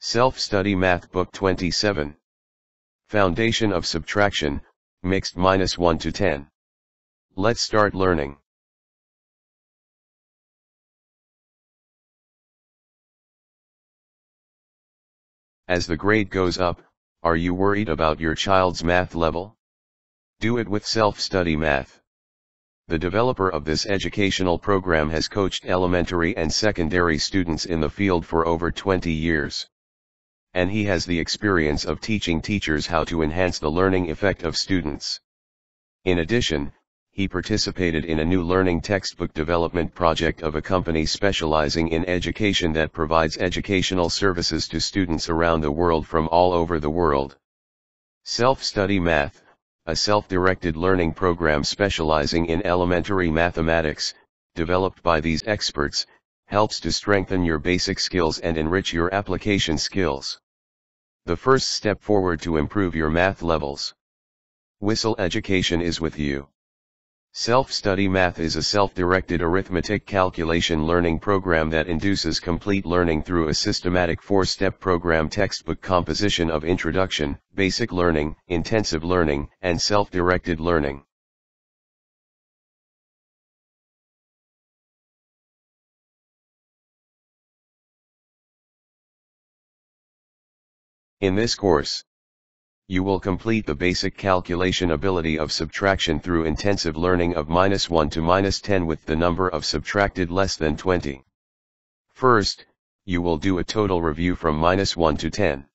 Self-Study Math Book 27. Foundation of Subtraction, Mixed -1 to 10. Let's start learning. As the grade goes up, are you worried about your child's math level? Do it with Self-Study Math. The developer of this educational program has coached elementary and secondary students in the field for over 20 years. And he has the experience of teaching teachers how to enhance the learning effect of students. In addition, he participated in a new learning textbook development project of a company specializing in education that provides educational services to students around the world from all over the world. Self-Study Math, a self-directed learning program specializing in elementary mathematics, developed by these experts, helps to strengthen your basic skills and enrich your application skills. The first step forward to improve your math levels. Whistle Education is with you. Self-Study Math is a self-directed arithmetic calculation learning program that induces complete learning through a systematic four-step program textbook composition of introduction, basic learning, intensive learning, and self-directed learning. In this course, you will complete the basic calculation ability of subtraction through intensive learning of -1 to -10 with the number of subtracted less than 20. First, you will do a total review from -1 to 10.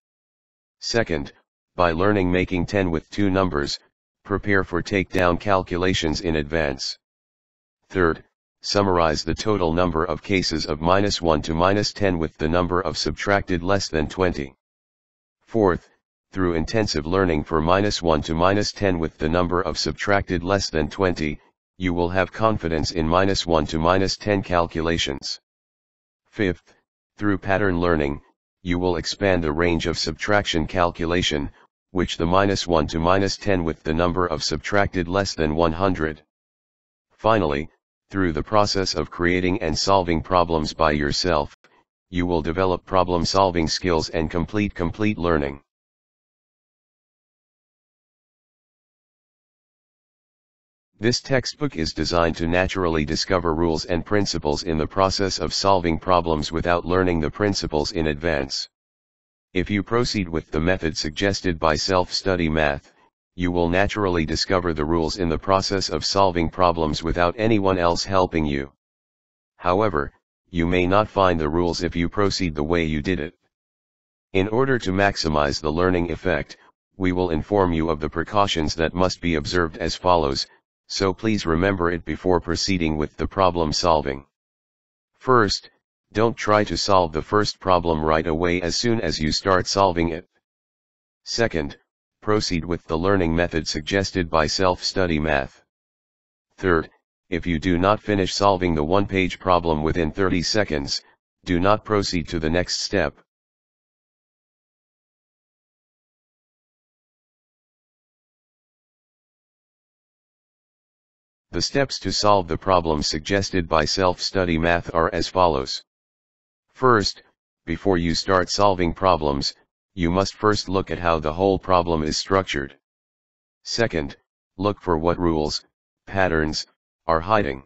Second, by learning making 10 with two numbers, prepare for takedown calculations in advance. Third, summarize the total number of cases of -1 to -10 with the number of subtracted less than 20. Fourth, through intensive learning for -1 to -10 with the number of subtracted less than 20, you will have confidence in -1 to -10 calculations. Fifth, through pattern learning, you will expand the range of subtraction calculation, which the -1 to -10 with the number of subtracted less than 100. Finally, through the process of creating and solving problems by yourself, you will develop problem-solving skills and complete learning. This textbook is designed to naturally discover rules and principles in the process of solving problems without learning the principles in advance. If you proceed with the method suggested by Self-Study Math, you will naturally discover the rules in the process of solving problems without anyone else helping you. However, you may not find the rules if you proceed the way you did it. In order to maximize the learning effect, we will inform you of the precautions that must be observed as follows, so please remember it before proceeding with the problem solving. First, don't try to solve the first problem right away as soon as you start solving it. Second, proceed with the learning method suggested by Self-Study Math. Third, if you do not finish solving the one-page problem within 30 seconds, do not proceed to the next step. The steps to solve the problem suggested by Self-Study Math are as follows. First, before you start solving problems, you must first look at how the whole problem is structured. Second, look for what rules, patterns, are hiding.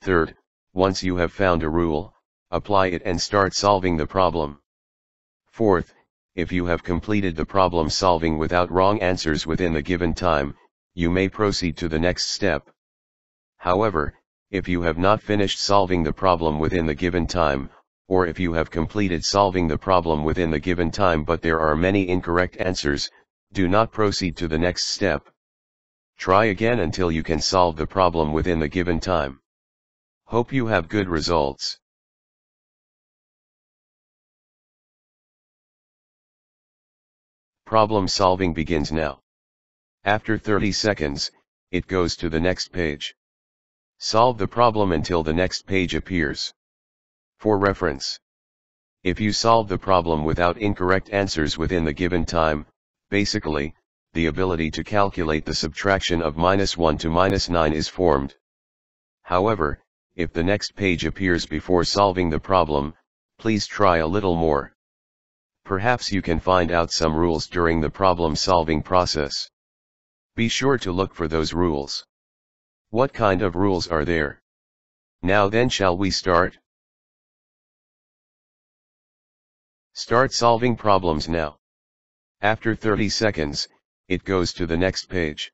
Third, once you have found a rule, apply it and start solving the problem. Fourth, if you have completed the problem solving without wrong answers within the given time, you may proceed to the next step. However, if you have not finished solving the problem within the given time, or if you have completed solving the problem within the given time but there are many incorrect answers, do not proceed to the next step. Try again until you can solve the problem within the given time. Hope you have good results. Problem solving begins now. After 30 seconds, it goes to the next page. Solve the problem until the next page appears. For reference, if you solve the problem without incorrect answers within the given time, basically, the ability to calculate the subtraction of -1 to -9 is formed. However, if the next page appears before solving the problem, please try a little more. perhaps you can find out some rules during the problem-solving process. Be sure to look for those rules. What kind of rules are there? Now then, shall we start? Start solving problems now. After 30 seconds, it goes to the next page.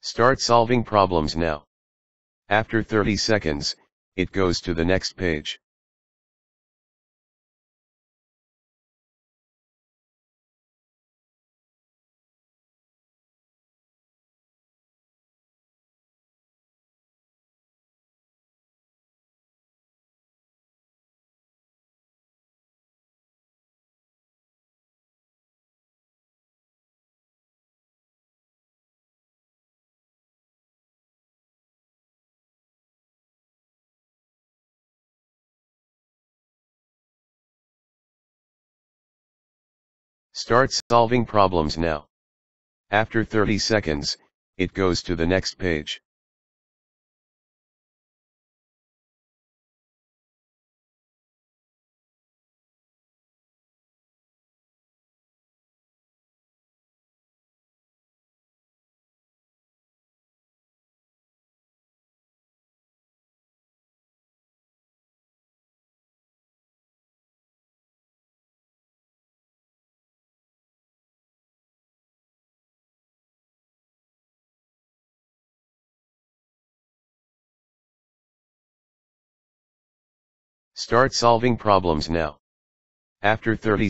Start solving problems now. After 30 seconds, it goes to the next page. Start solving problems now. After 30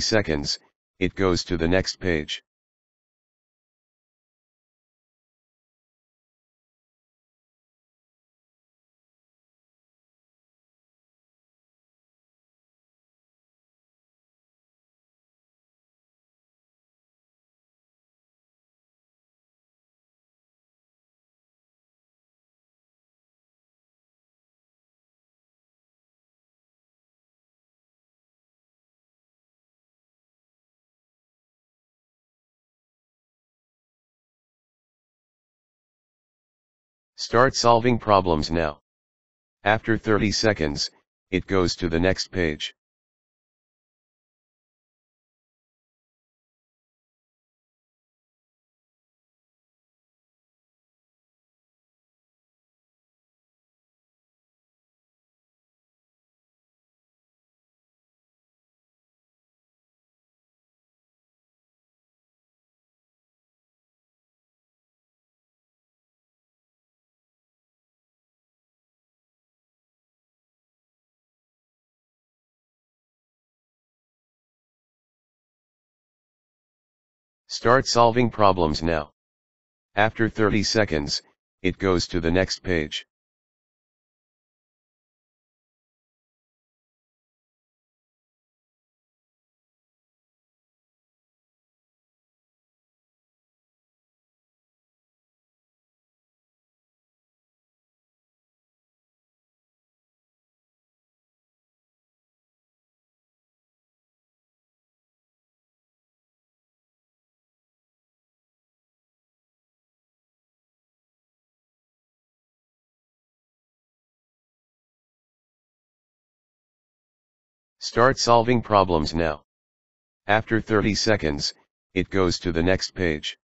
seconds, it goes to the next page. Start solving problems now. After 30 seconds, it goes to the next page. Start solving problems now. After 30 seconds, it goes to the next page. Start solving problems now. After 30 seconds, it goes to the next page. Start solving problems now. After 30 seconds, it goes to the next page.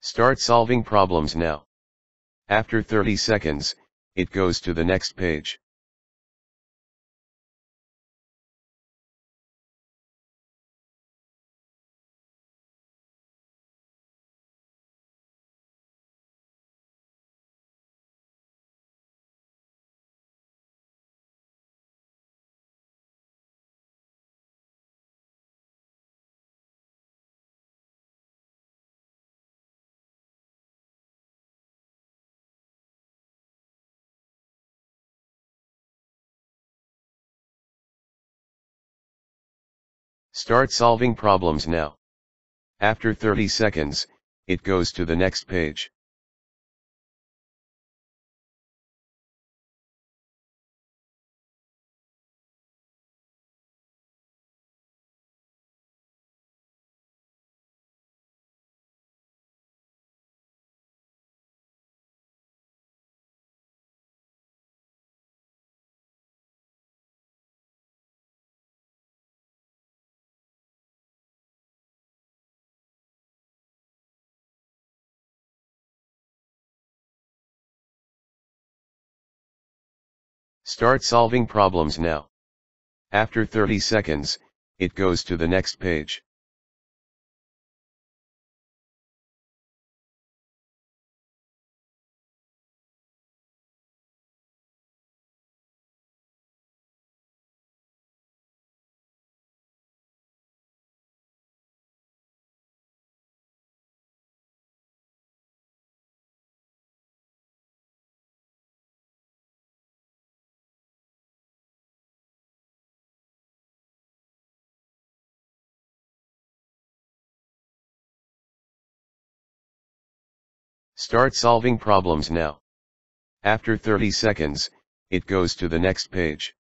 Start solving problems now. After 30 seconds, it goes to the next page. Start solving problems now. After 30 seconds, it goes to the next page. Start solving problems now. After 30 seconds, it goes to the next page. Start solving problems now. After 30 seconds, it goes to the next page.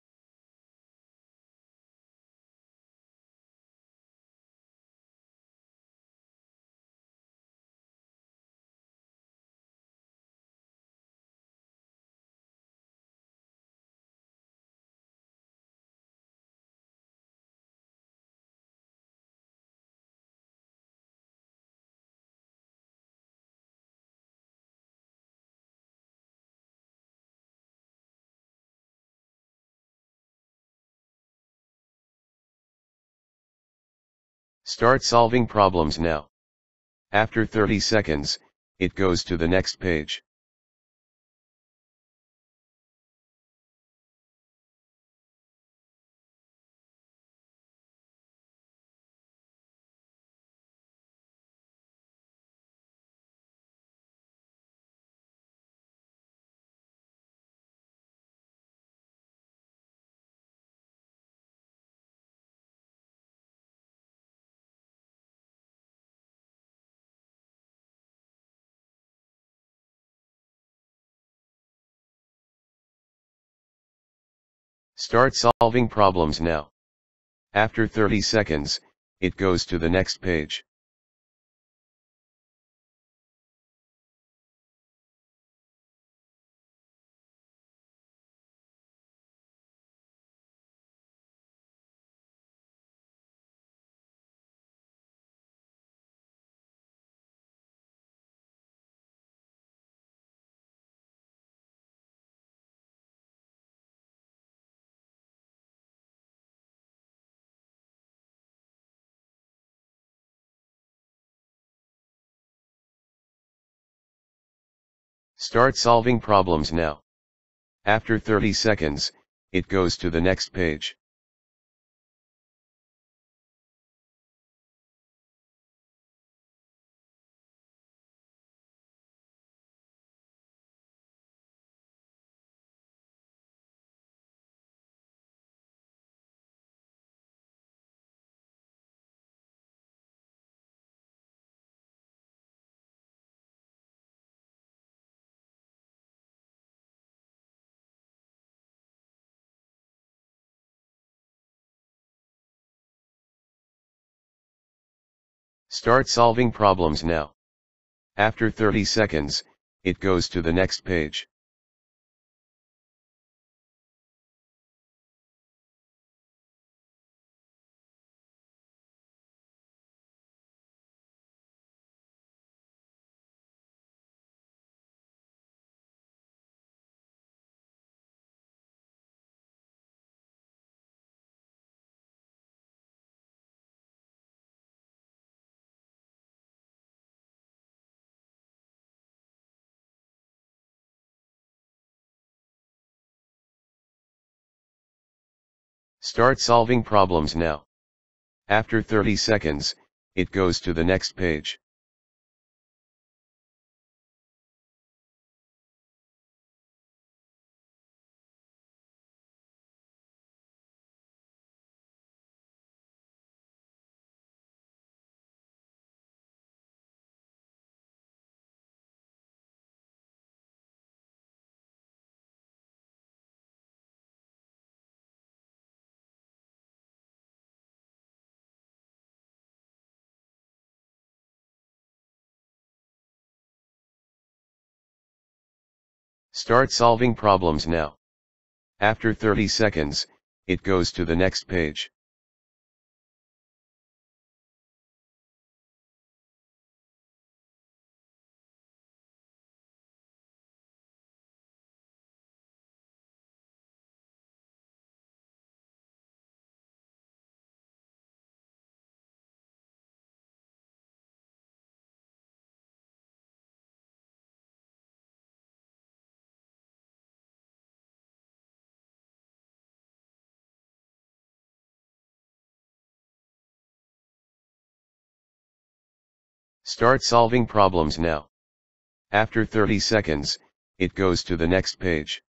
Start solving problems now. After 30 seconds, it goes to the next page. Start solving problems now. After 30 seconds, it goes to the next page. Start solving problems now. After 30 seconds, it goes to the next page. Start solving problems now. After 30 seconds, it goes to the next page. Start solving problems now. After 30 seconds, it goes to the next page. Start solving problems now. After 30 seconds, it goes to the next page. Start solving problems now. After 30 seconds, it goes to the next page.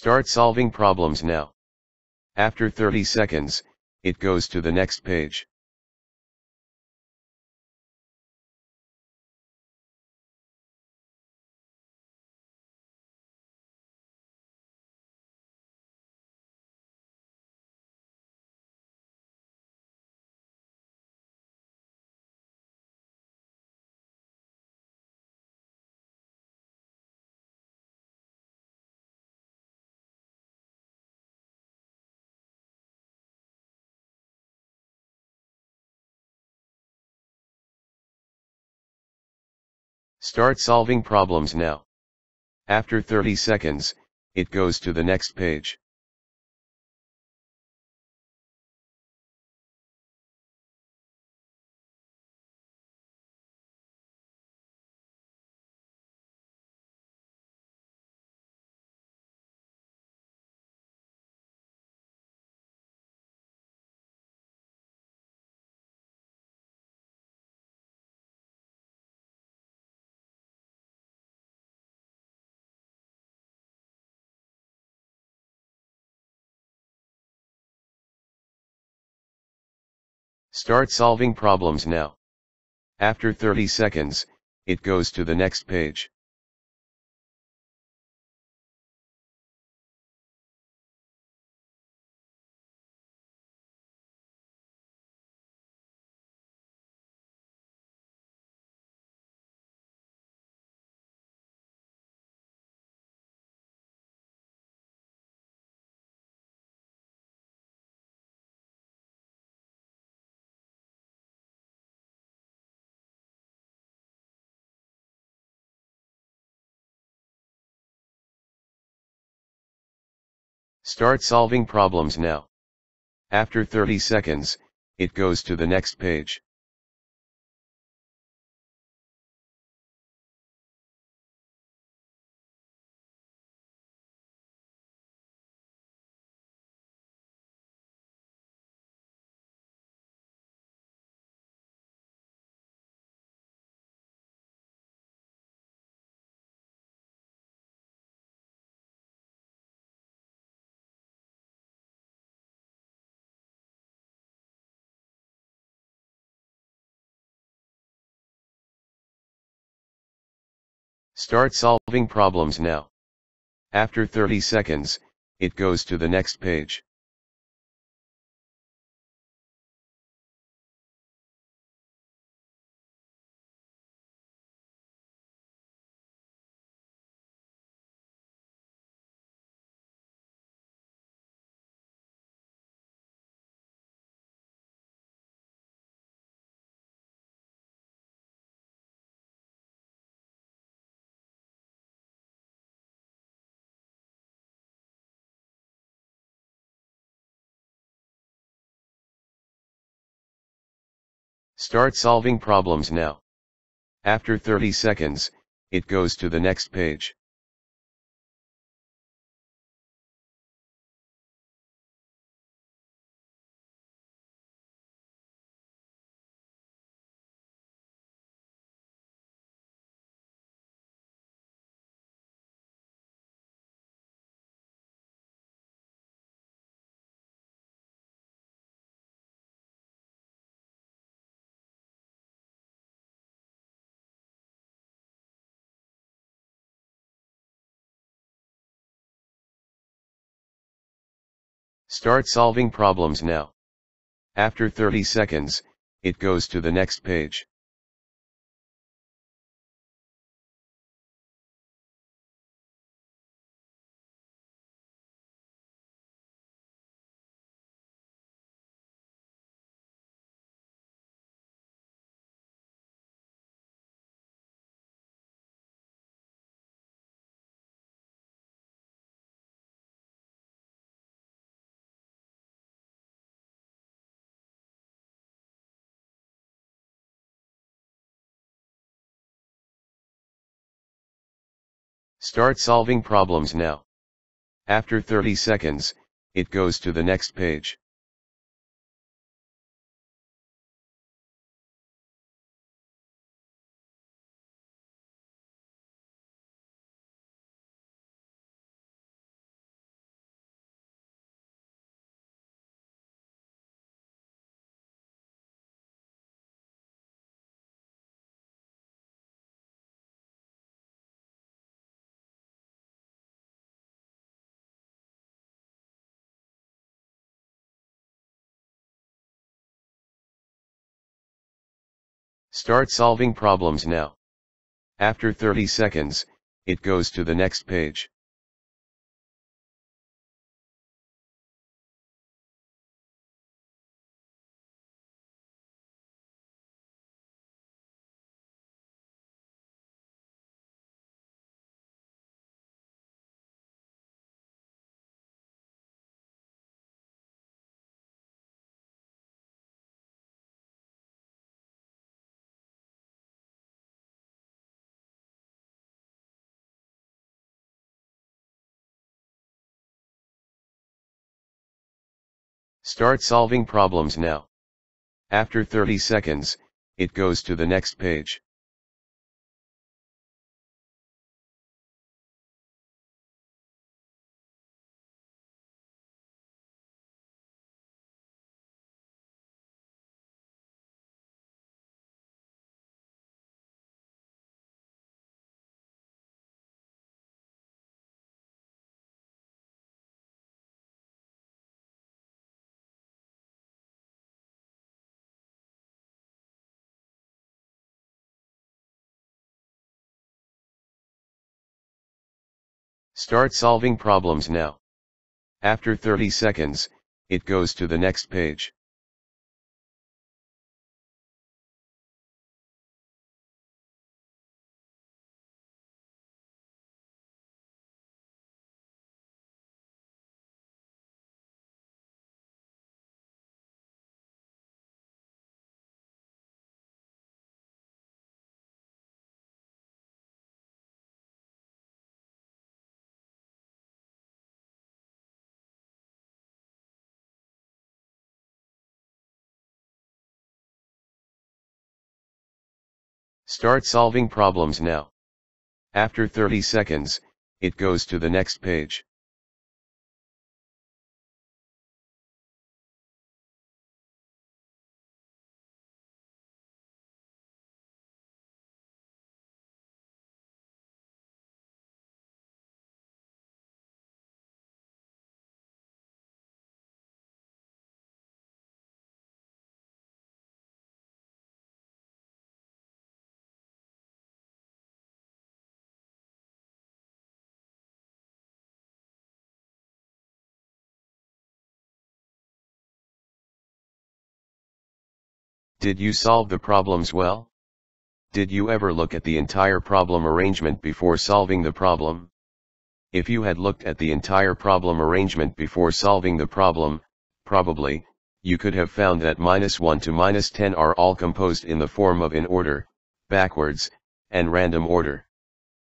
Start solving problems now. After 30 seconds, it goes to the next page. Start solving problems now. After 30 seconds, it goes to the next page. Start solving problems now. After 30 seconds, it goes to the next page. Start solving problems now. After 30 seconds, it goes to the next page. Start solving problems now. After 30 seconds, it goes to the next page. Start solving problems now. After 30 seconds, it goes to the next page. Start solving problems now. After 30 seconds, it goes to the next page. Start solving problems now. After 30 seconds, it goes to the next page. Start solving problems now. After 30 seconds, it goes to the next page. Start solving problems now. After 30 seconds, it goes to the next page. Start solving problems now. After 30 seconds, it goes to the next page. Start solving problems now. After 30 seconds, it goes to the next page. Did you solve the problems well? Did you ever look at the entire problem arrangement before solving the problem? If you had looked at the entire problem arrangement before solving the problem, probably, you could have found that -1 to -10 are all composed in the form of in order, backwards, and random order.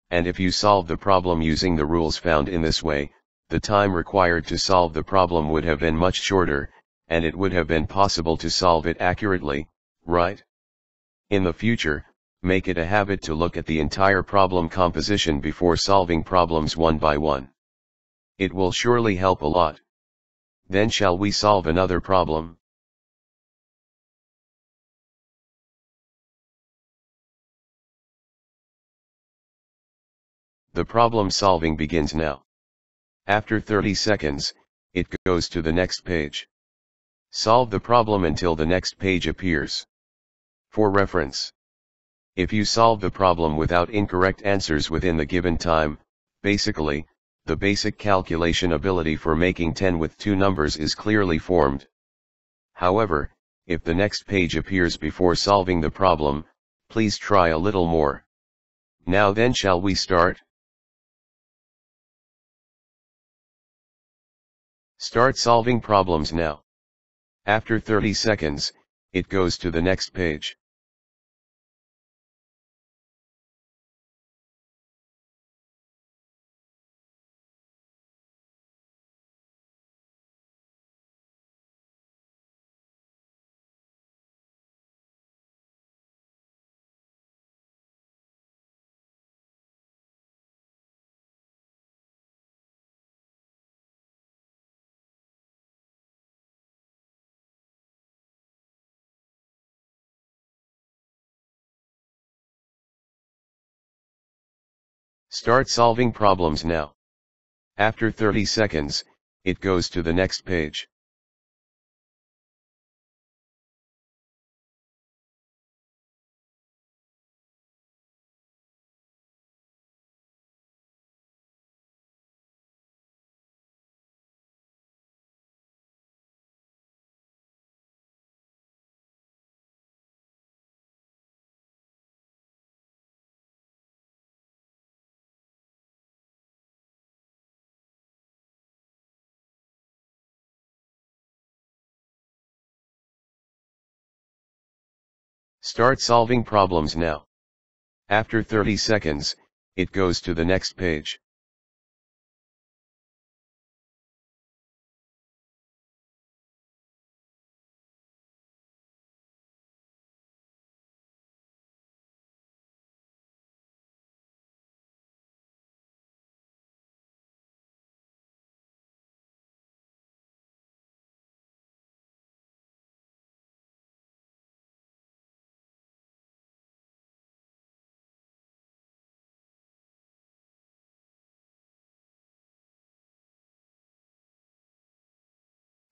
And if you solve the problem using the rules found in this way, the time required to solve the problem would have been much shorter, and it would have been possible to solve it accurately, right? In the future, make it a habit to look at the entire problem composition before solving problems one by one. It will surely help a lot. Then shall we solve another problem? The problem solving begins now. After 30 seconds, it goes to the next page. Solve the problem until the next page appears. For reference, if you solve the problem without incorrect answers within the given time, basically, the basic calculation ability for making 10 with two numbers is clearly formed. However, if the next page appears before solving the problem, please try a little more. Now then, shall we start? Start solving problems now. After 30 seconds, it goes to the next page. Start solving problems now. After 30 seconds, it goes to the next page.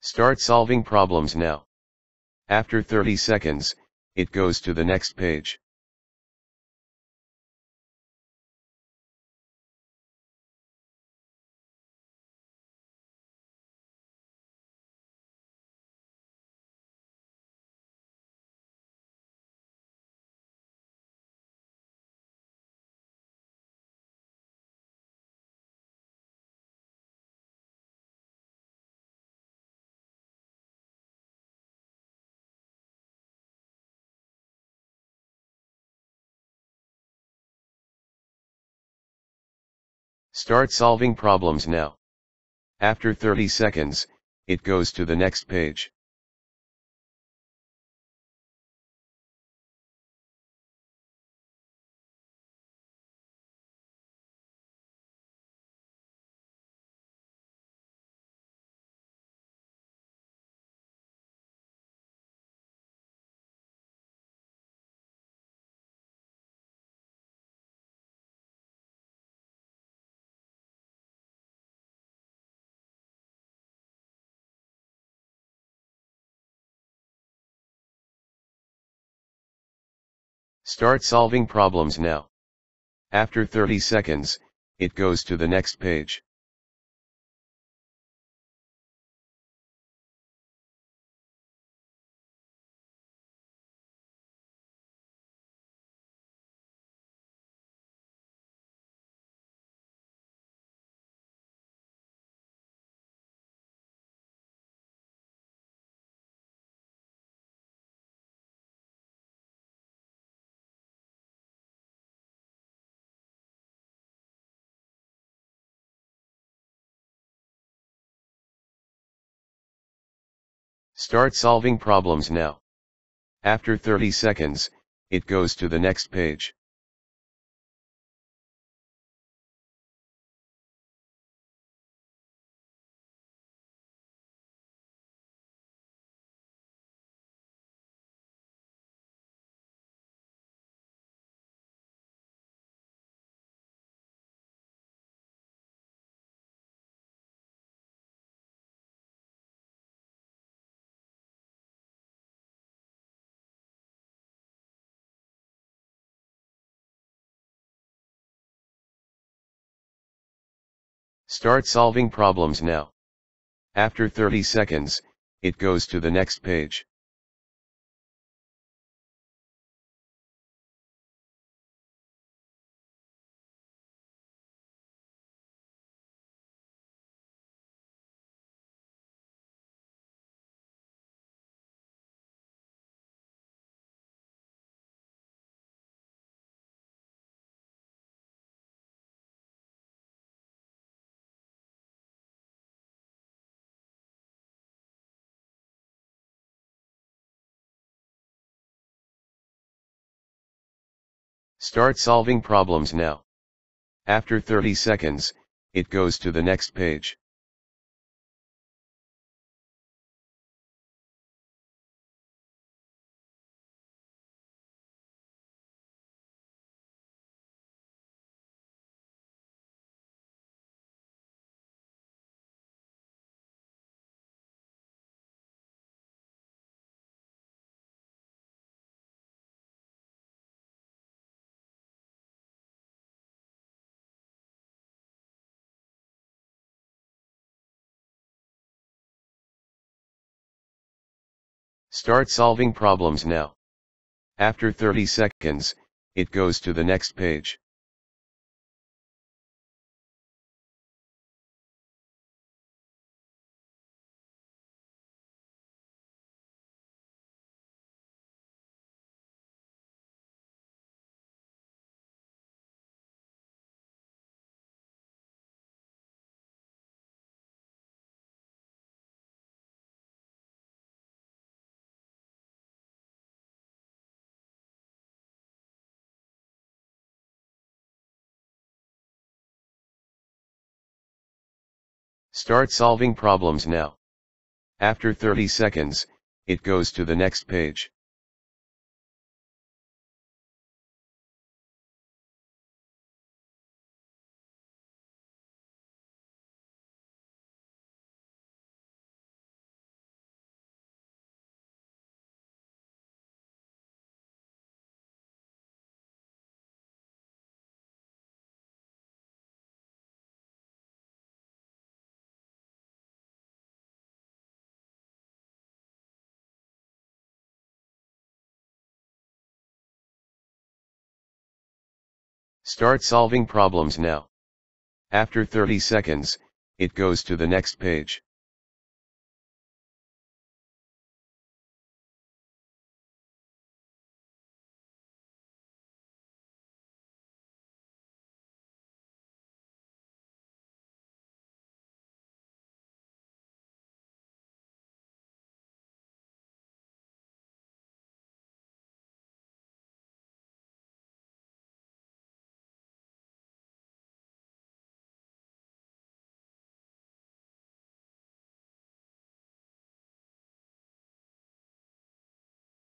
Start solving problems now. After 30 seconds, it goes to the next page. Start solving problems now. After 30 seconds, it goes to the next page. Start solving problems now. After 30 seconds, it goes to the next page. Start solving problems now. After 30 seconds, it goes to the next page. Start solving problems now. After 30 seconds, it goes to the next page. Start solving problems now. After 30 seconds, it goes to the next page. Start solving problems now. After 30 seconds, it goes to the next page. Start solving problems now. After 30 seconds, it goes to the next page. Start solving problems now. After 30 seconds, it goes to the next page. Start solving problems now. After 30 seconds, it goes to the next page.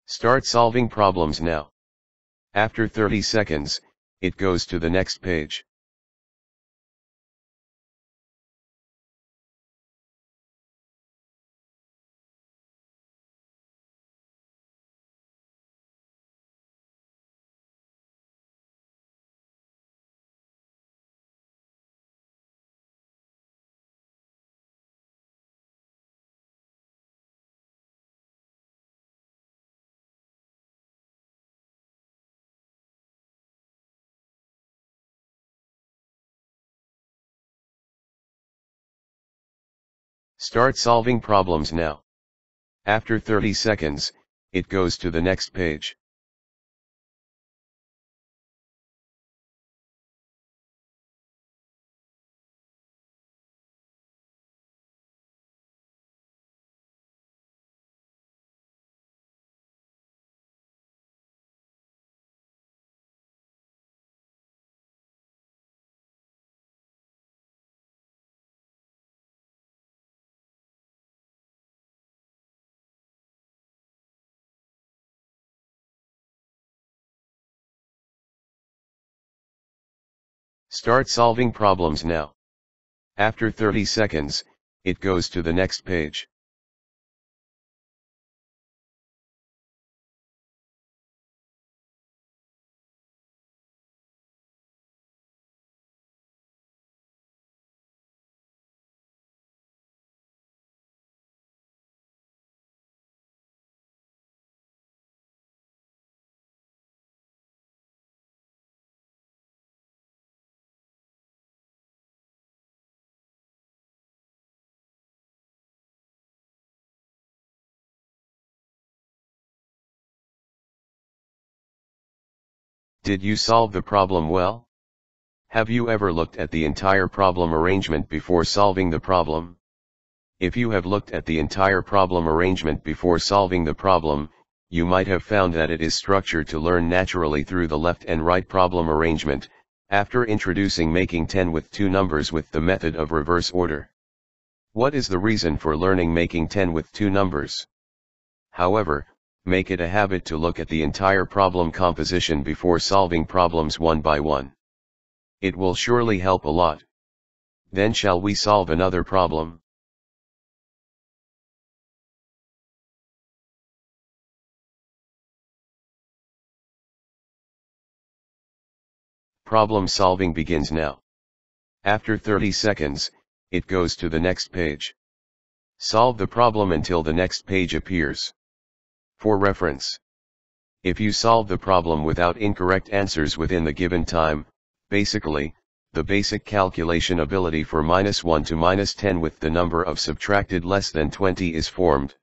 Start solving problems now. After 30 seconds, it goes to the next page. Start solving problems now. After 30 seconds, it goes to the next page. Start solving problems now. After 30 seconds, it goes to the next page. Did you solve the problem well? Have you ever looked at the entire problem arrangement before solving the problem? If you have looked at the entire problem arrangement before solving the problem, you might have found that it is structured to learn naturally through the left and right problem arrangement, after introducing making 10 with two numbers with the method of reverse order. What is the reason for learning making 10 with two numbers? However, make it a habit to look at the entire problem composition before solving problems one by one. It will surely help a lot. Then shall we solve another problem? Problem solving begins now. After 30 seconds, it goes to the next page. Solve the problem until the next page appears. For reference, if you solve the problem without incorrect answers within the given time, basically, the basic calculation ability for -1 to -10 with the number of subtracted less than 20 is formed.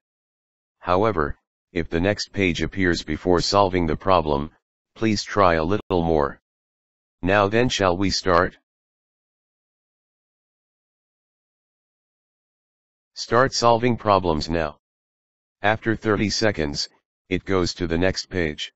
However, if the next page appears before solving the problem, please try a little more. Now then, shall we start? Start solving problems now. After 30 seconds, it goes to the next page.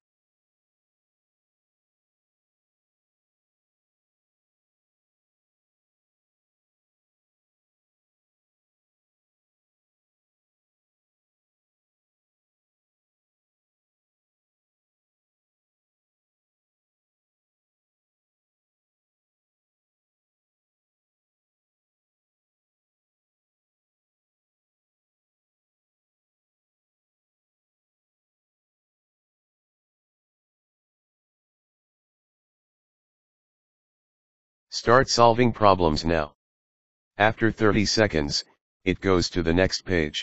Start solving problems now. After 30 seconds, it goes to the next page.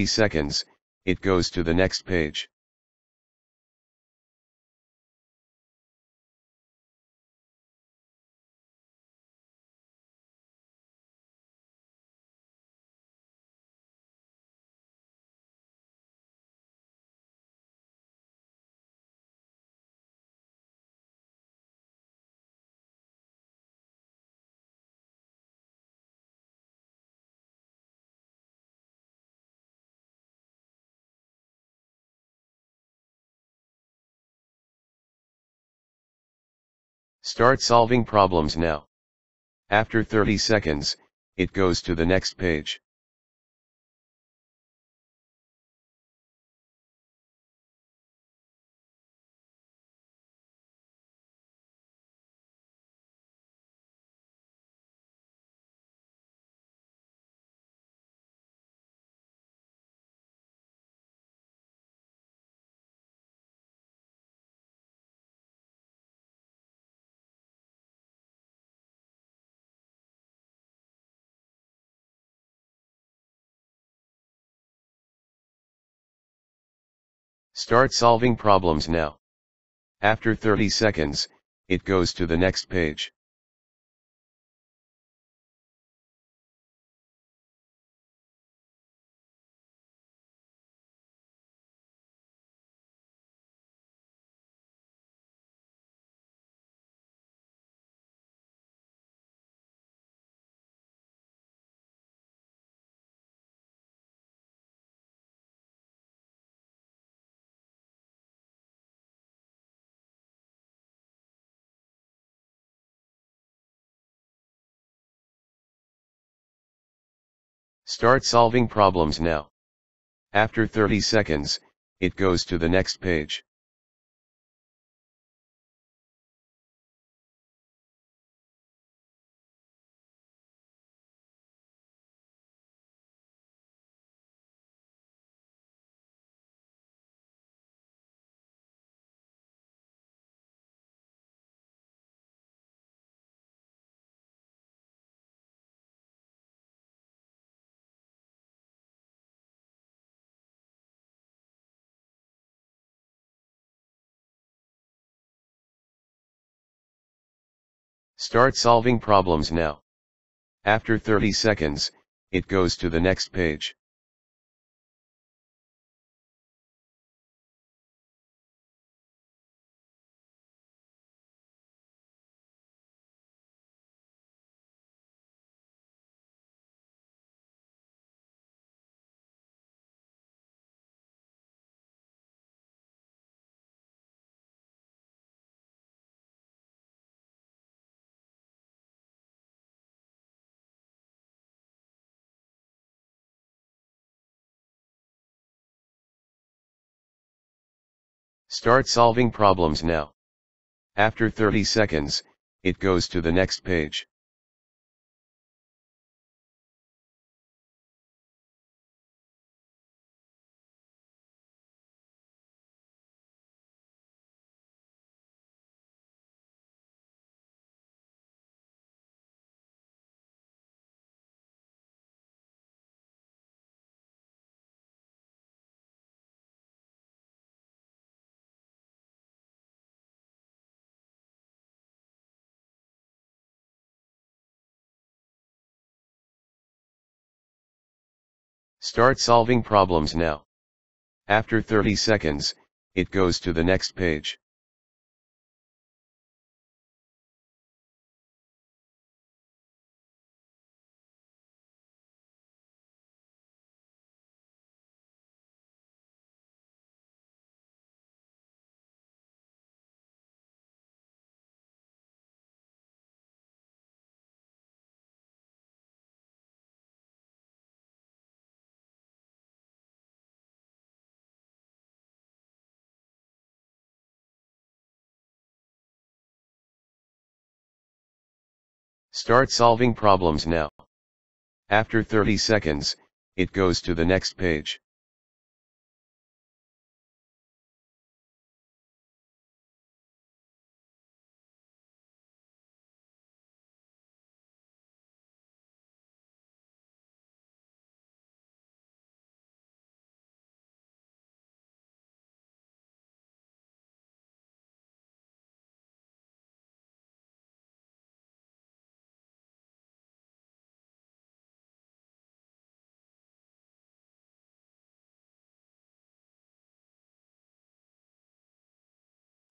Start solving problems now. After 30 seconds, it goes to the next page. Start solving problems now. After 30 seconds, it goes to the next page. Start solving problems now. After 30 seconds, it goes to the next page. Start solving problems now. After 30 seconds, it goes to the next page. Start solving problems now. After 30 seconds, it goes to the next page. Start solving problems now. After 30 seconds, it goes to the next page. Start solving problems now. After 30 seconds, it goes to the next page. Start solving problems now. After 30 seconds, it goes to the next page.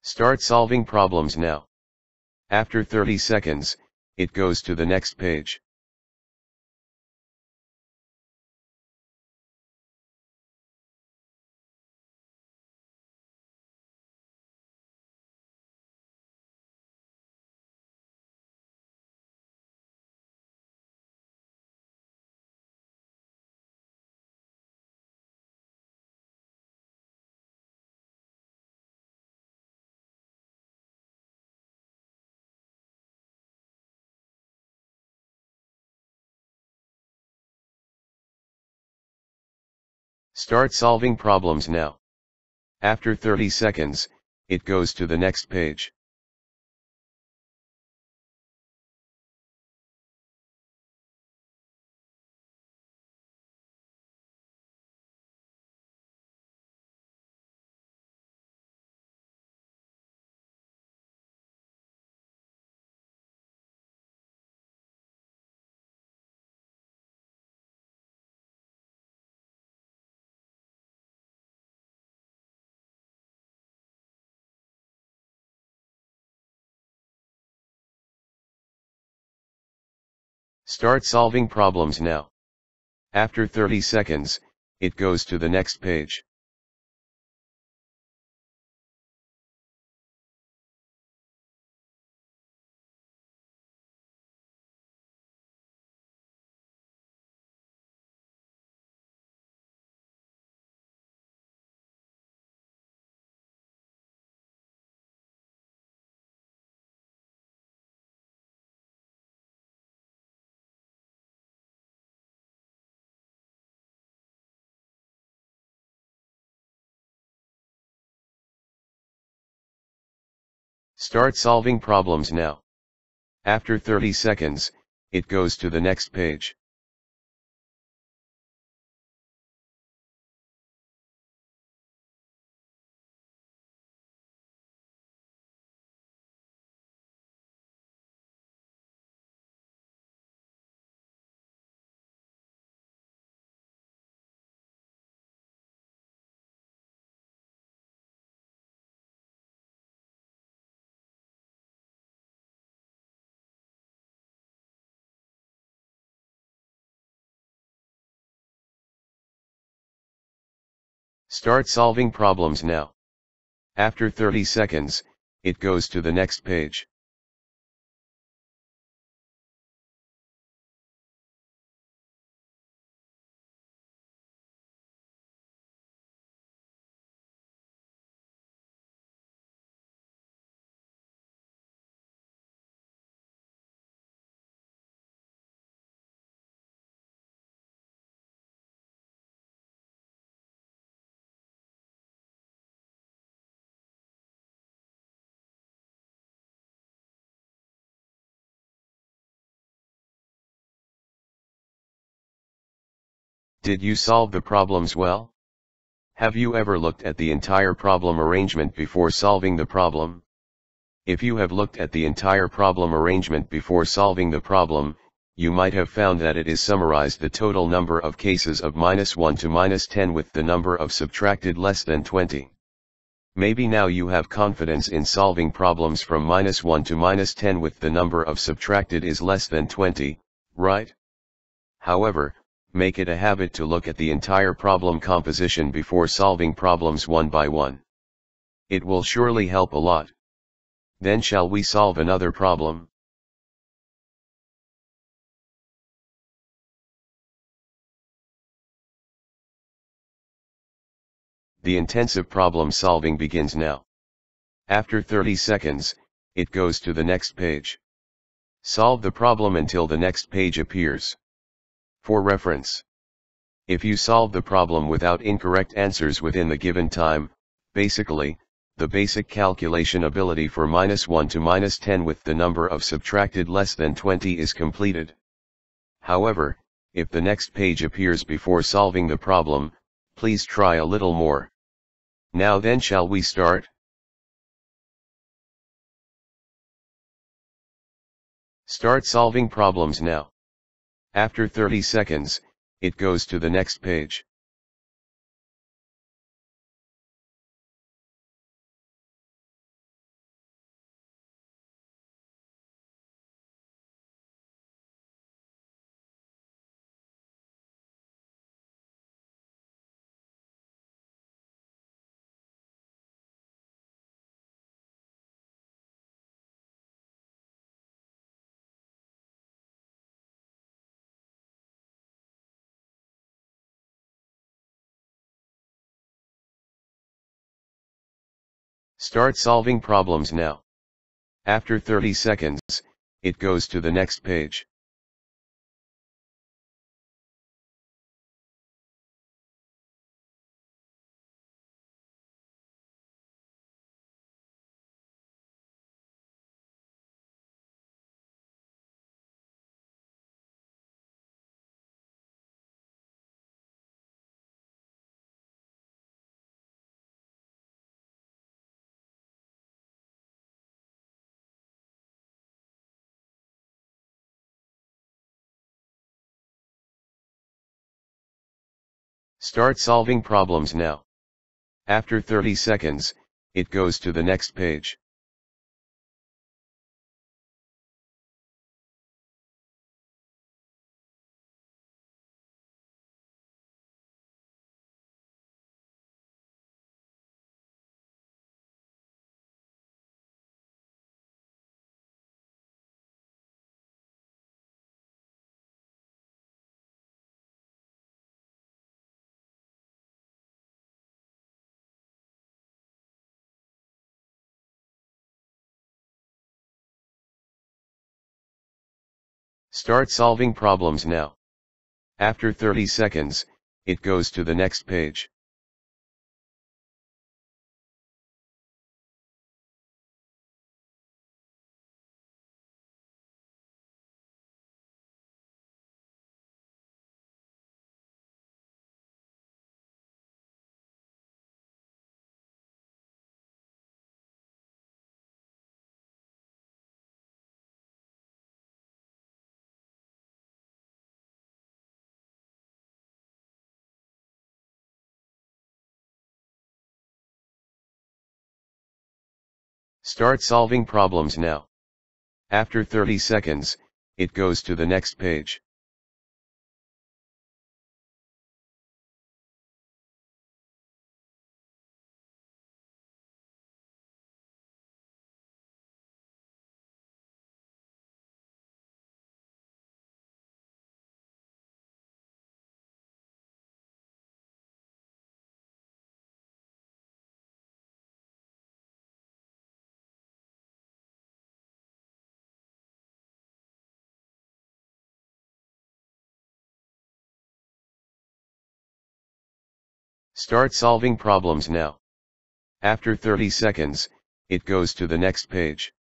Start solving problems now. After 30 seconds, it goes to the next page. Start solving problems now. After 30 seconds, it goes to the next page. Start solving problems now. After 30 seconds, it goes to the next page. Start solving problems now. After 30 seconds, it goes to the next page. Start solving problems now. After 30 seconds, it goes to the next page. Did you solve the problems well? Have you ever looked at the entire problem arrangement before solving the problem? If you have looked at the entire problem arrangement before solving the problem, you might have found that it is summarized the total number of cases of -1 to -10 with the number of subtracted less than 20. Maybe now you have confidence in solving problems from -1 to -10 with the number of subtracted is less than 20, right? However, make it a habit to look at the entire problem composition before solving problems one by one. It will surely help a lot. Then shall we solve another problem? The intensive problem solving begins now. After 30 seconds, it goes to the next page. Solve the problem until the next page appears. For reference, if you solve the problem without incorrect answers within the given time, basically, the basic calculation ability for -1 to -10 with the number of subtracted less than 20 is completed. However, if the next page appears before solving the problem, please try a little more. Now then, shall we start? Start solving problems now. After 30 seconds, it goes to the next page. Start solving problems now. After 30 seconds, it goes to the next page. Start solving problems now. After 30 seconds, it goes to the next page. Start solving problems now. After 30 seconds, it goes to the next page. Start solving problems now. After 30 seconds, it goes to the next page. Start solving problems now. After 30 seconds, it goes to the next page.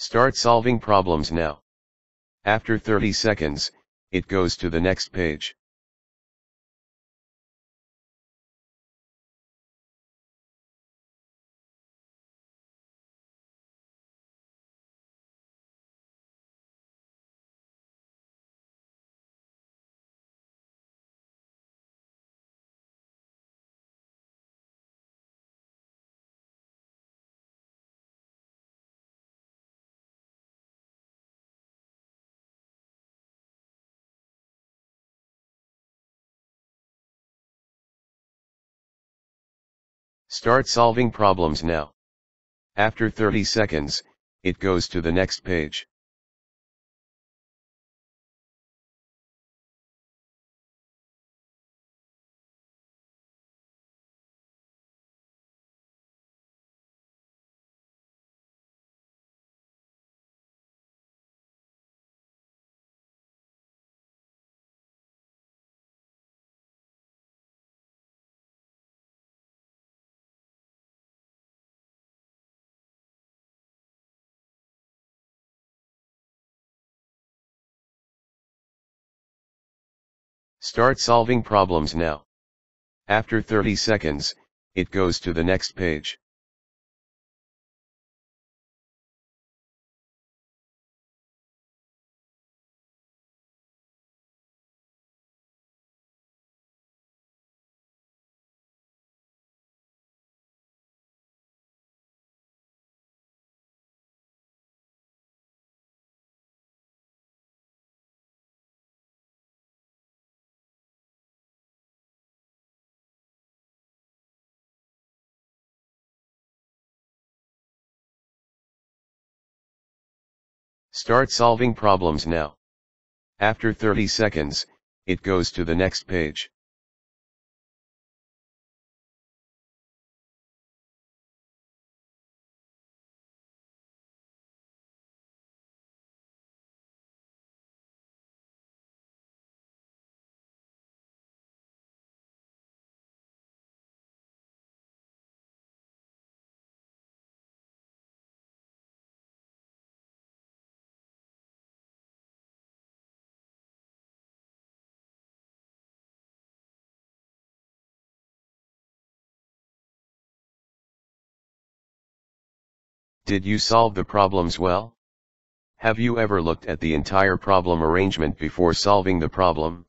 Start solving problems now. After 30 seconds, it goes to the next page. Start solving problems now. After 30 seconds, it goes to the next page. Start solving problems now. After 30 seconds, it goes to the next page. Start solving problems now. After 30 seconds, it goes to the next page. Did you solve the problems well? Have you ever looked at the entire problem arrangement before solving the problem?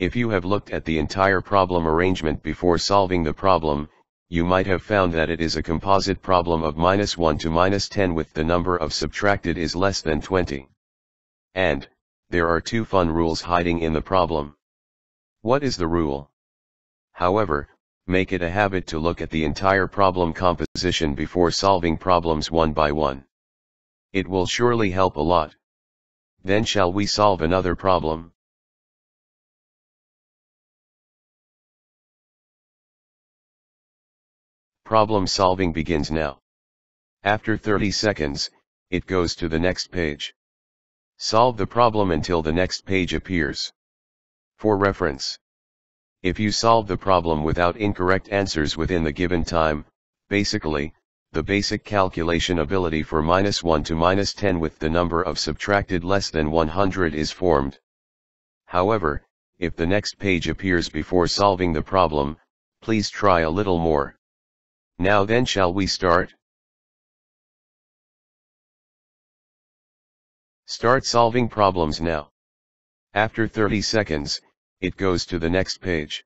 If you have looked at the entire problem arrangement before solving the problem, you might have found that it is a composite problem of -1 to -10 with the number of subtracted is less than 20. And there are two fun rules hiding in the problem. What is the rule? However, make it a habit to look at the entire problem composition before solving problems one by one. It will surely help a lot. Then shall we solve another problem? Problem solving begins now. After 30 seconds, it goes to the next page. Solve the problem until the next page appears. For reference, If you solve the problem without incorrect answers within the given time, basically, the basic calculation ability for -1 to -10 with the number of subtracted less than 100 is formed. However, if the next page appears before solving the problem, please try a little more. Now then, shall we start? Start solving problems now. After 30 seconds, it goes to the next page.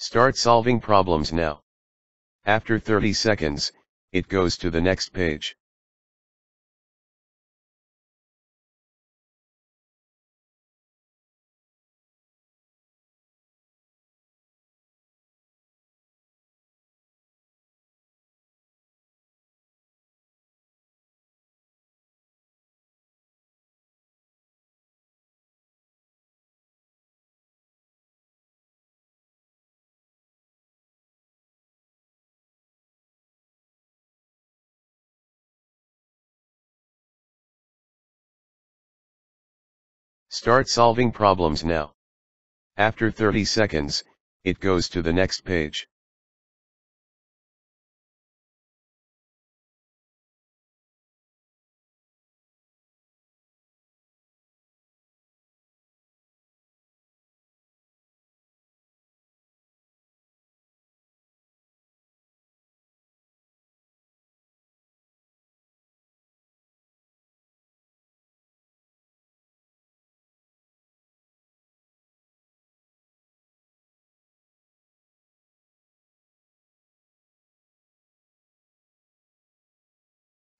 Start solving problems now. After 30 seconds, it goes to the next page.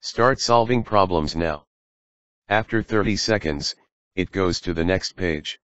Start solving problems now. After 30 seconds, it goes to the next page.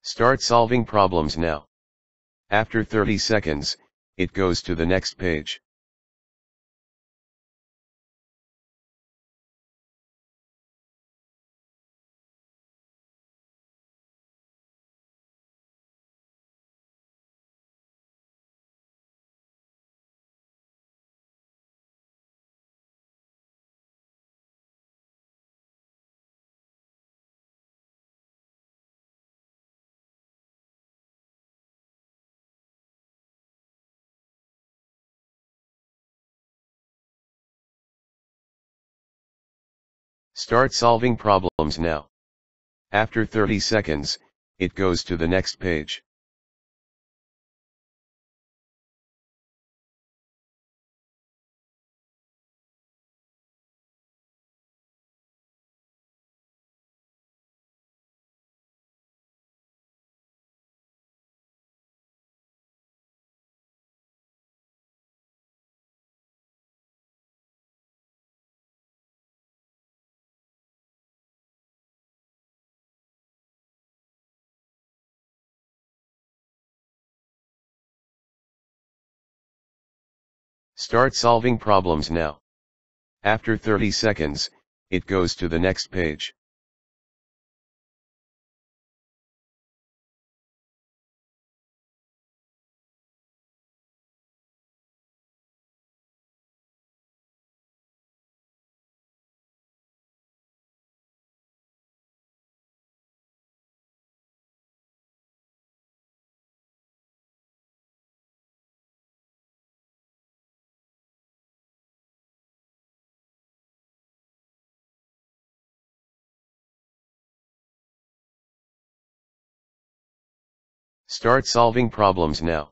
Start solving problems now. After 30 seconds, it goes to the next page. Start solving problems now. After 30 seconds, it goes to the next page. Start solving problems now. After 30 seconds, it goes to the next page. Start solving problems now. After 30 seconds, it goes to the next page. Start solving problems now.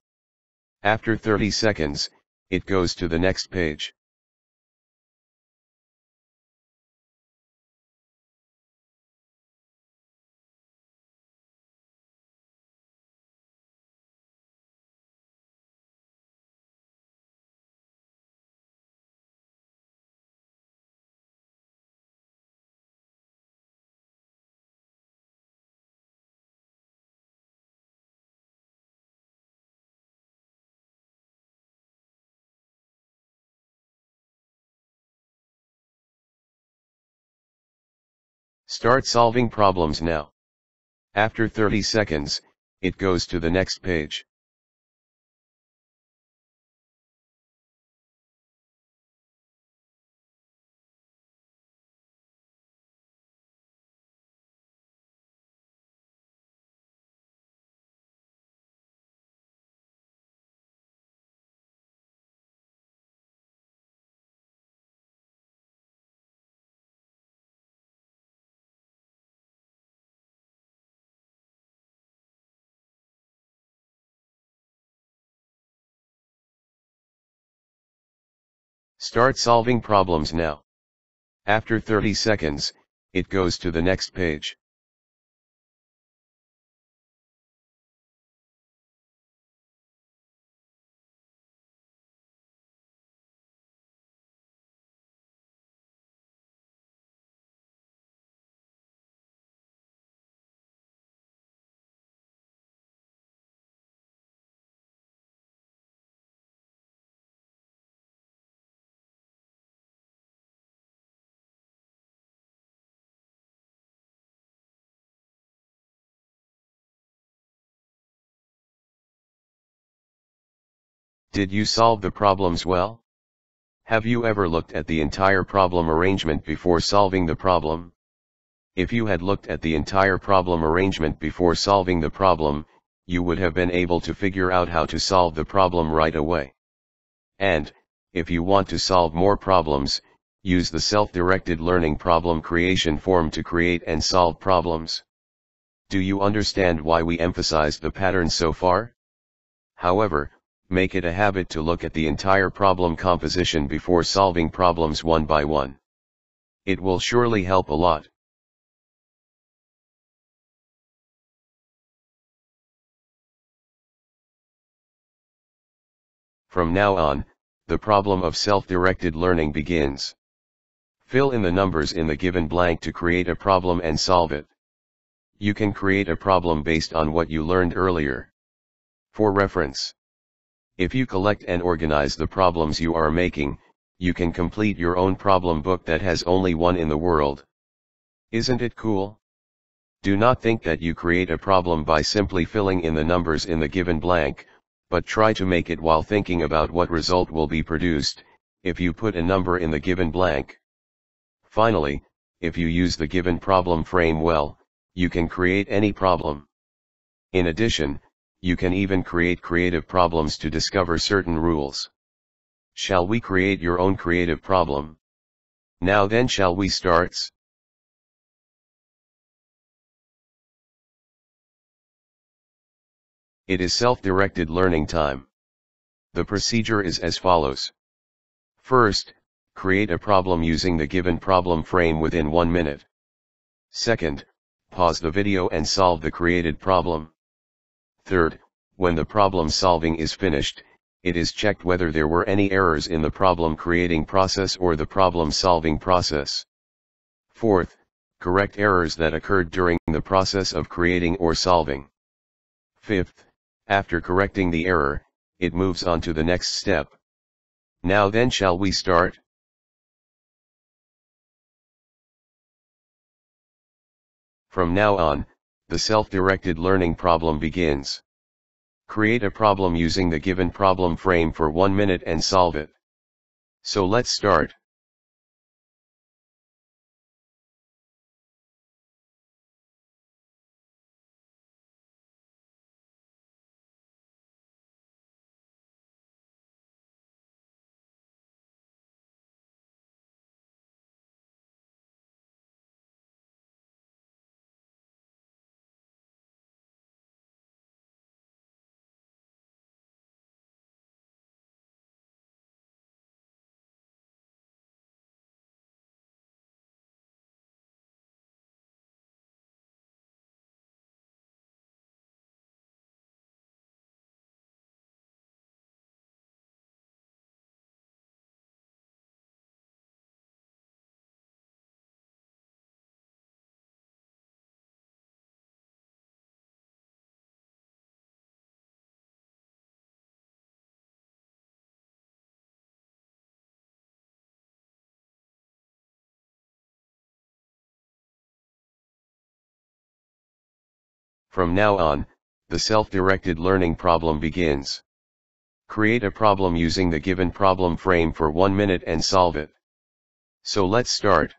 After 30 seconds, it goes to the next page. Start solving problems now. After 30 seconds, it goes to the next page. Start solving problems now. After 30 seconds, it goes to the next page. Did you solve the problems well? Have you ever looked at the entire problem arrangement before solving the problem? If you had looked at the entire problem arrangement before solving the problem, you would have been able to figure out how to solve the problem right away. And, if you want to solve more problems, use the self-directed learning problem creation form to create and solve problems. Do you understand why we emphasized the pattern so far? However, make it a habit to look at the entire problem composition before solving problems one by one. It will surely help a lot. From now on, the problem of self-directed learning begins. Fill in the numbers in the given blank to create a problem and solve it. You can create a problem based on what you learned earlier. For reference, if you collect and organize the problems you are making, you can complete your own problem book that has only one in the world. Isn't it cool? Do not think that you create a problem by simply filling in the numbers in the given blank, but try to make it while thinking about what result will be produced, if you put a number in the given blank. Finally, if you use the given problem frame well, you can create any problem. In addition, you can even create creative problems to discover certain rules. Shall we create your own creative problem? Now then, shall we start? It is self-directed learning time. The procedure is as follows. First, create a problem using the given problem frame within 1 minute. Second, pause the video and solve the created problem. Third, when the problem solving is finished, it is checked whether there were any errors in the problem creating process or the problem solving process. Fourth, correct errors that occurred during the process of creating or solving. Fifth, after correcting the error, it moves on to the next step. Now then, shall we start? From now on, the self-directed learning problem begins. Create a problem using the given problem frame for 1 minute and solve it. So let's start. From now on, the self-directed learning problem begins. Create a problem using the given problem frame for 1 minute and solve it. So let's start.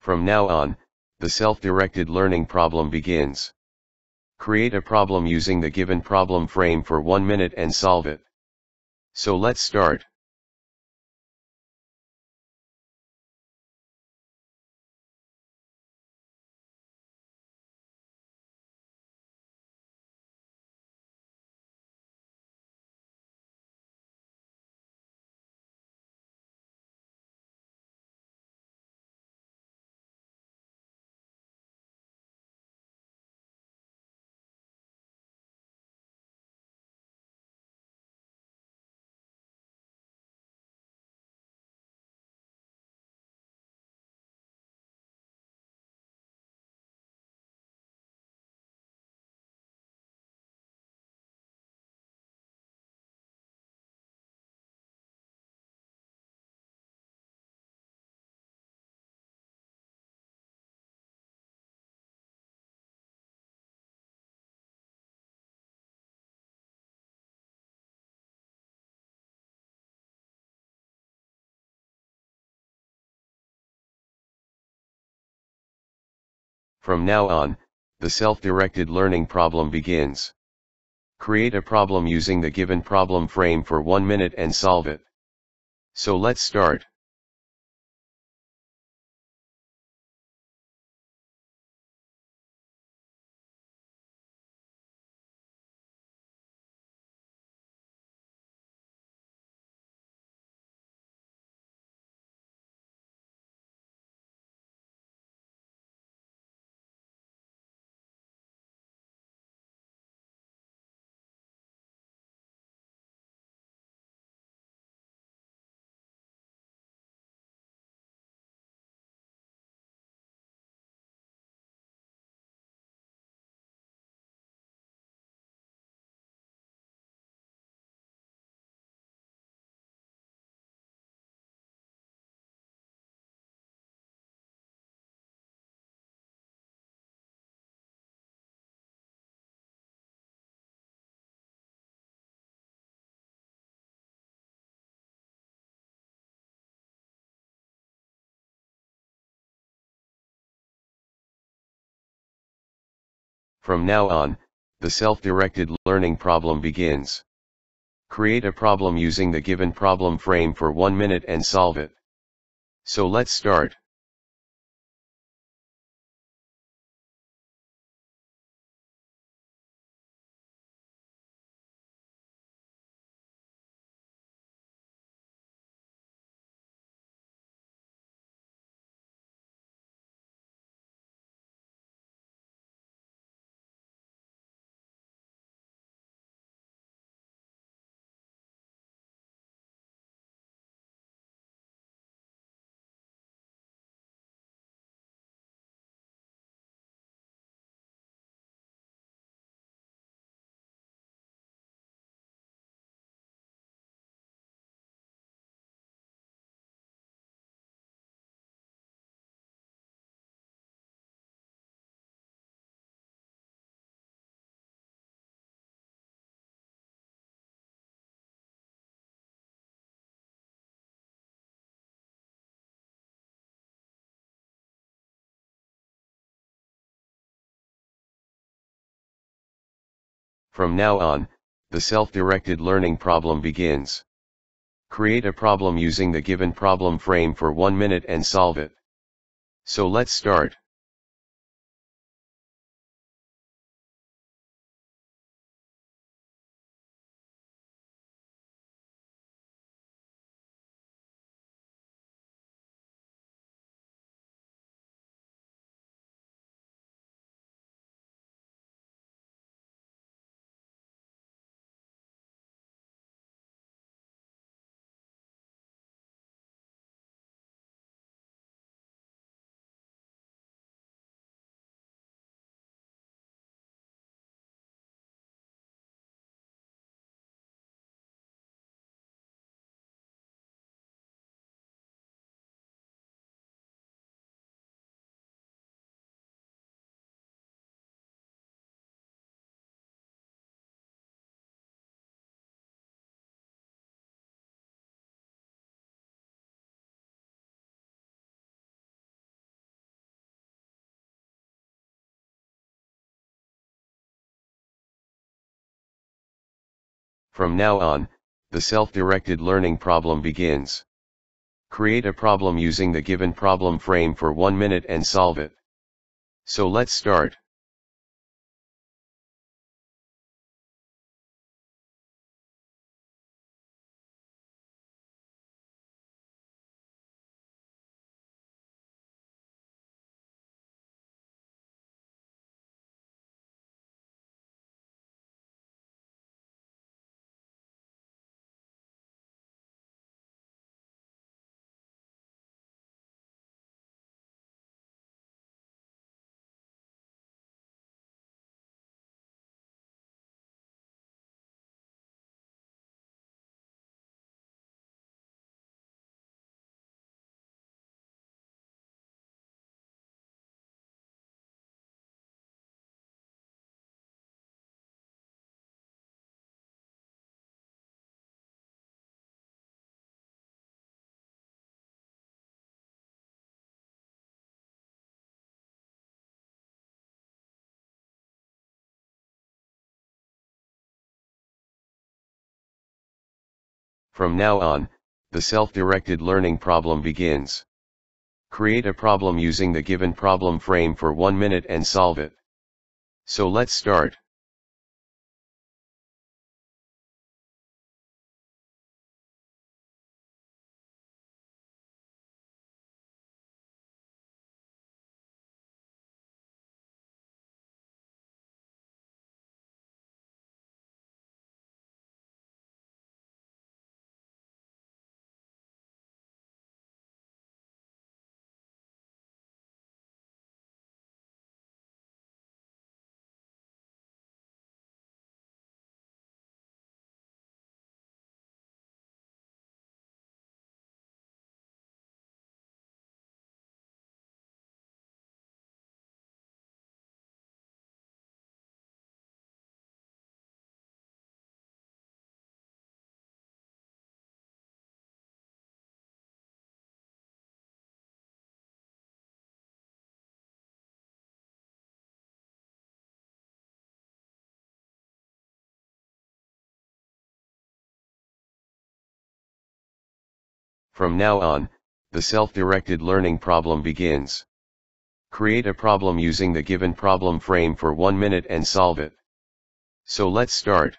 From now on, the self-directed learning problem begins. Create a problem using the given problem frame for 1 minute and solve it. So let's start. From now on, the self-directed learning problem begins. Create a problem using the given problem frame for 1 minute and solve it. So let's start. From now on, the self-directed learning problem begins. Create a problem using the given problem frame for 1 minute and solve it. So let's start. From now on, the self-directed learning problem begins. Create a problem using the given problem frame for 1 minute and solve it. So let's start. From now on, the self-directed learning problem begins. Create a problem using the given problem frame for 1 minute and solve it. So let's start. From now on, the self-directed learning problem begins. Create a problem using the given problem frame for 1 minute and solve it. So let's start. From now on, the self-directed learning problem begins. Create a problem using the given problem frame for 1 minute and solve it. So let's start.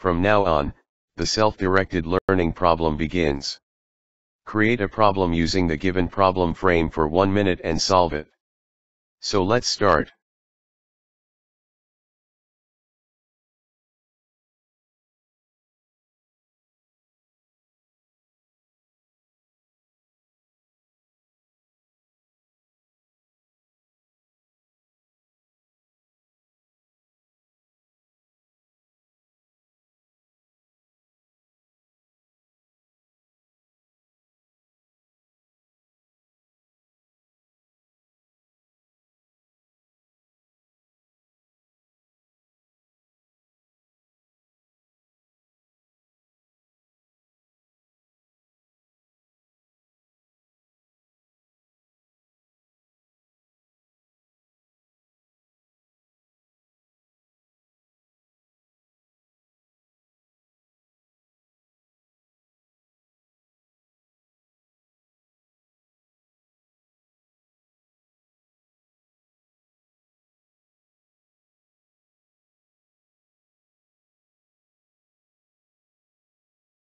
From now on, the self-directed learning problem begins. Create a problem using the given problem frame for 1 minute and solve it. So let's start.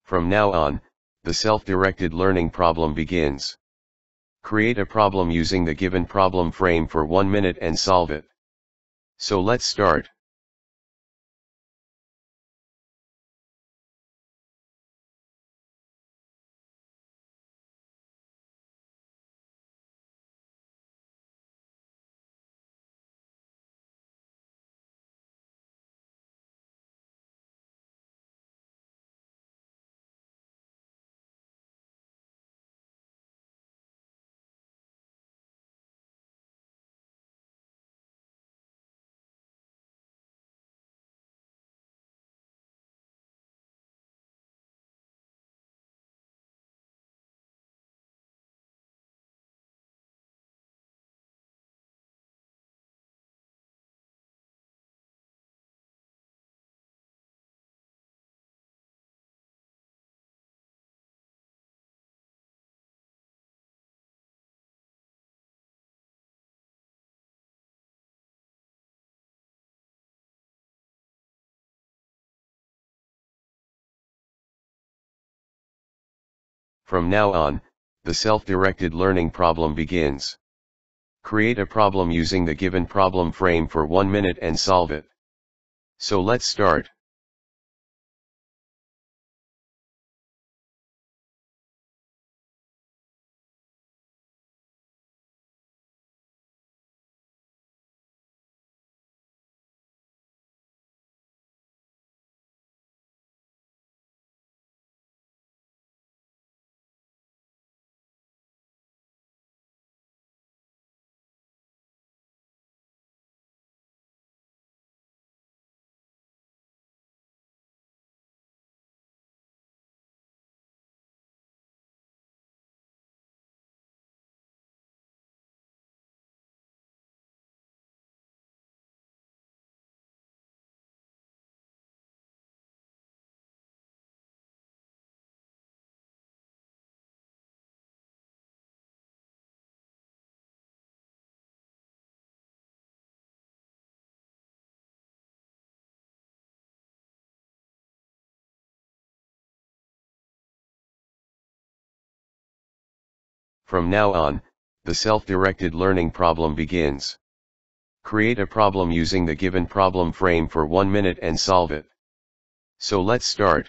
From now on, the self-directed learning problem begins. Create a problem using the given problem frame for 1 minute and solve it. So let's start. From now on, the self-directed learning problem begins. Create a problem using the given problem frame for 1 minute and solve it. So let's start. From now on, the self-directed learning problem begins. Create a problem using the given problem frame for 1 minute and solve it. So let's start.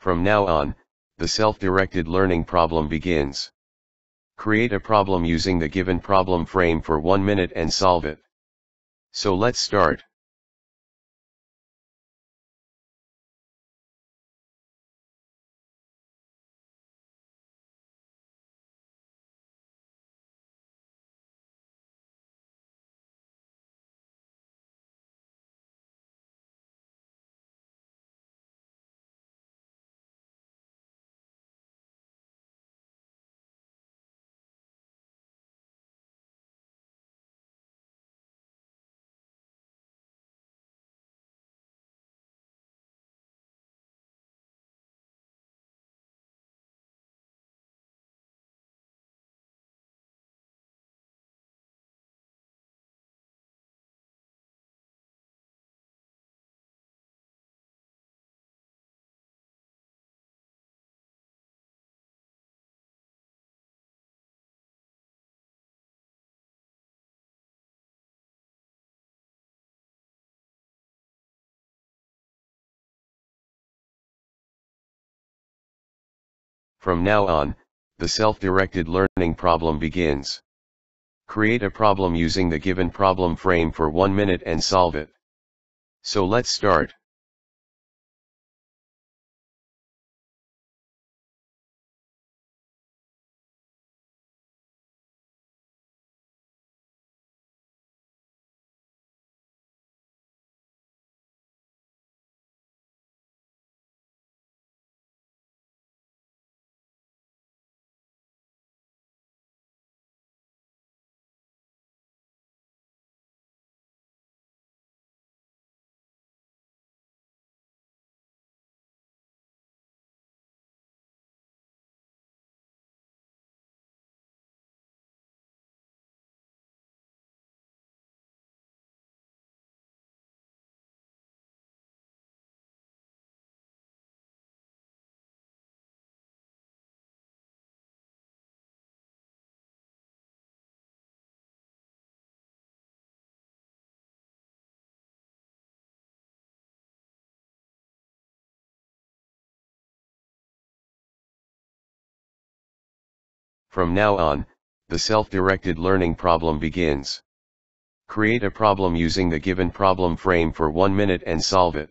From now on, the self-directed learning problem begins. Create a problem using the given problem frame for 1 minute and solve it. So let's start. From now on, the self-directed learning problem begins. Create a problem using the given problem frame for 1 minute and solve it. So let's start. From now on, the self-directed learning problem begins. Create a problem using the given problem frame for 1 minute and solve it.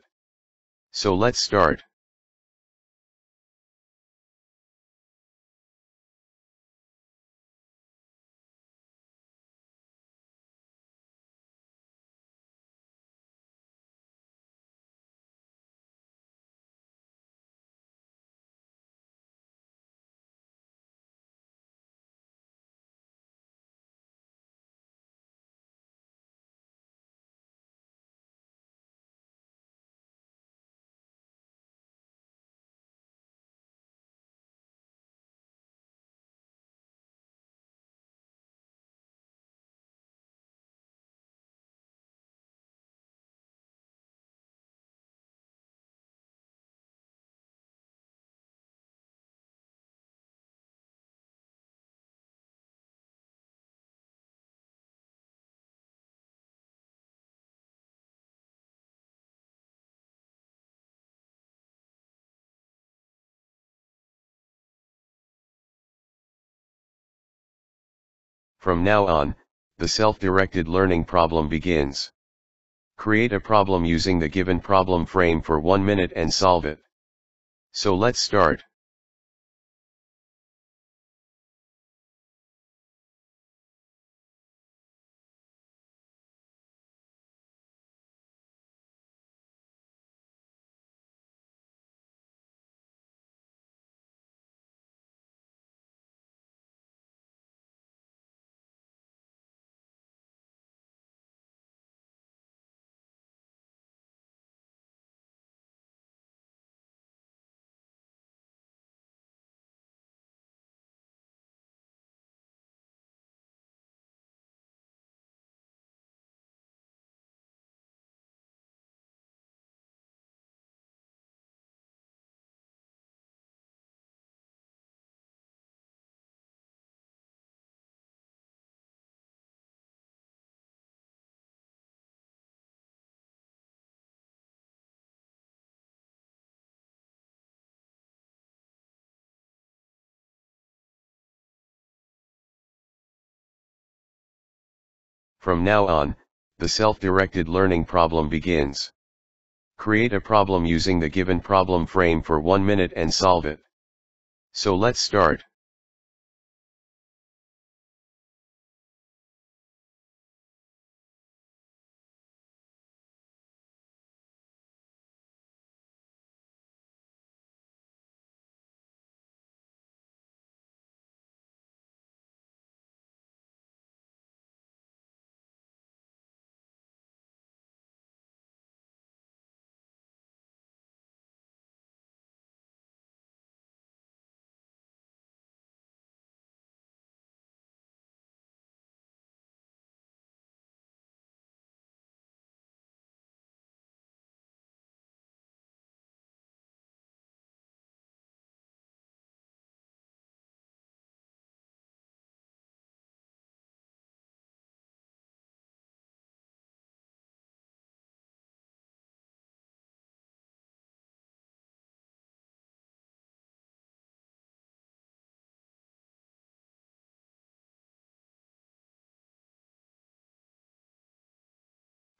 So let's start. From now on, the self-directed learning problem begins. Create a problem using the given problem frame for 1 minute and solve it. So let's start. From now on, the self-directed learning problem begins. Create a problem using the given problem frame for 1 minute and solve it. So let's start.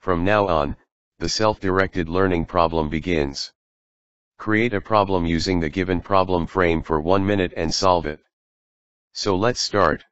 From now on, the self-directed learning problem begins. Create a problem using the given problem frame for 1 minute and solve it. So let's start.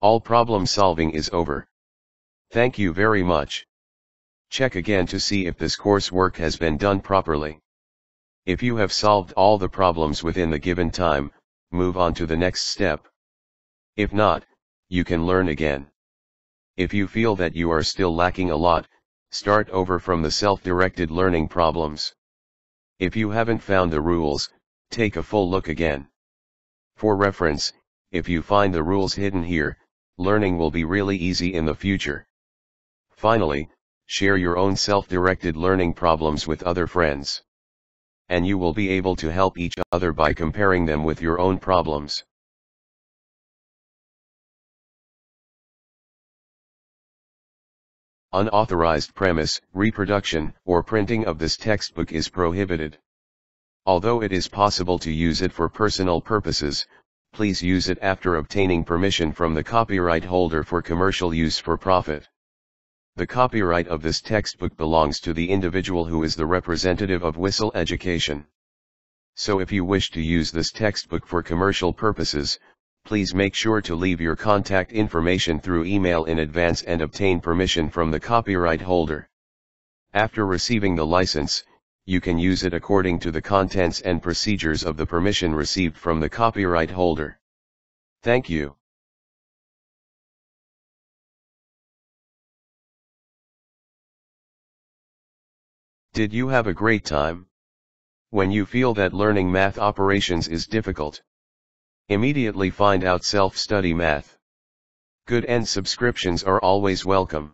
All problem solving is over. Thank you very much. Check again to see if this coursework has been done properly. If you have solved all the problems within the given time, move on to the next step. If not, you can learn again. If you feel that you are still lacking a lot, start over from the self-directed learning problems. If you haven't found the rules, take a full look again. For reference, if you find the rules hidden here, learning will be really easy in the future. Finally, share your own self-directed learning problems with other friends. And you will be able to help each other by comparing them with your own problems. Unauthorized premise, reproduction, or printing of this textbook is prohibited. Although it is possible to use it for personal purposes, please use it after obtaining permission from the copyright holder for commercial use for profit. The copyright of this textbook belongs to the individual who is the representative of Whistle Education. So if you wish to use this textbook for commercial purposes, please make sure to leave your contact information through email in advance and obtain permission from the copyright holder. After receiving the license, you can use it according to the contents and procedures of the permission received from the copyright holder. Thank you. Did you have a great time? When you feel that learning math operations is difficult, immediately find out Self-Study Math. Good and subscriptions are always welcome.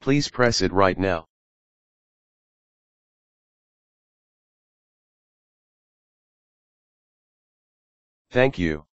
Please press it right now. Thank you.